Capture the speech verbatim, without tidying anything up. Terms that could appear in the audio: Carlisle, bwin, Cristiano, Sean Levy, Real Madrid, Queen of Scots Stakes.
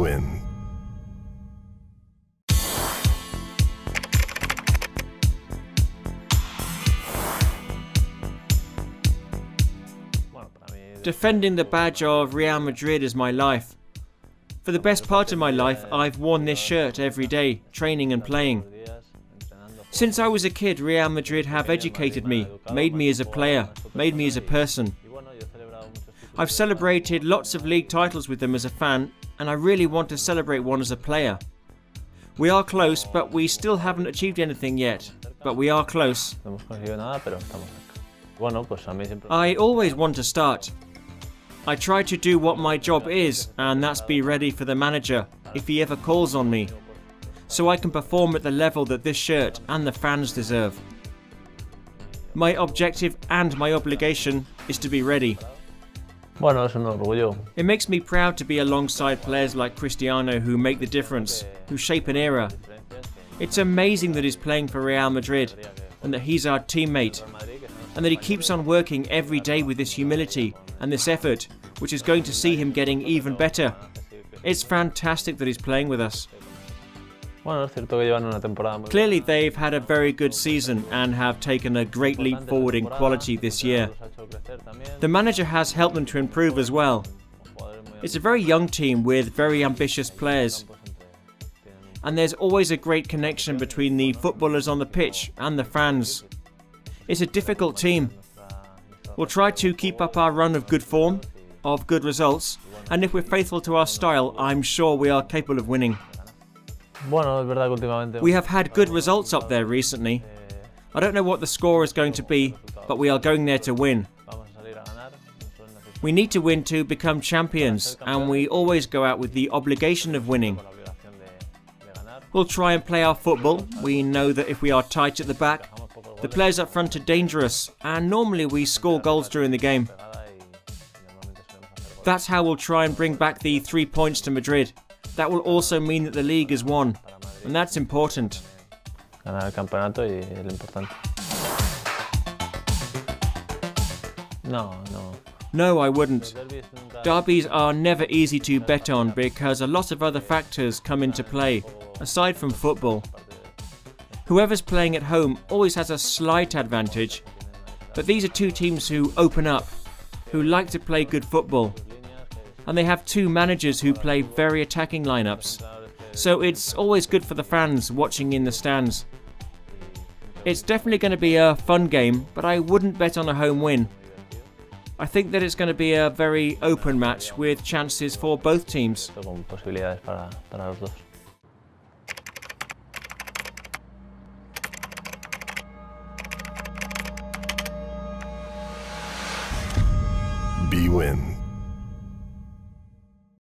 bwin. Defending the badge of Real Madrid is my life. For the best part of my life, I've worn this shirt every day, training and playing. Since I was a kid, Real Madrid have educated me, made me as a player, made me as a person. I've celebrated lots of league titles with them as a fan, and I really want to celebrate one as a player. We are close, but we still haven't achieved anything yet. But we are close. I always want to start. I try to do what my job is, and that's be ready for the manager, if he ever calls on me, so I can perform at the level that this shirt and the fans deserve. My objective and my obligation is to be ready. It makes me proud to be alongside players like Cristiano who make the difference, who shape an era. It's amazing that he's playing for Real Madrid, and that he's our teammate, and that he keeps on working every day with this humility and this effort, which is going to see him getting even better. It's fantastic that he's playing with us. Clearly they've had a very good season and have taken a great leap forward in quality this year. The manager has helped them to improve as well. It's a very young team with very ambitious players, and there's always a great connection between the footballers on the pitch and the fans. It's a difficult team. We'll try to keep up our run of good form, of good results, and if we're faithful to our style, I'm sure we are capable of winning. We have had good results up there recently. I don't know what the score is going to be, but we are going there to win. We need to win to become champions, and we always go out with the obligation of winning. We'll try and play our football. We know that if we are tight at the back, the players up front are dangerous, and normally we score goals during the game. That's how we'll try and bring back the three points to Madrid. That will also mean that the league is won, and that's important. No, no. No, I wouldn't. Derbies are never easy to bet on because a lot of other factors come into play, aside from football. Whoever's playing at home always has a slight advantage, but these are two teams who open up, who like to play good football, and they have two managers who play very attacking lineups, so it's always good for the fans watching in the stands. It's definitely going to be a fun game, but I wouldn't bet on a home win. I think that it's going to be a very open match with chances for both teams. bwin.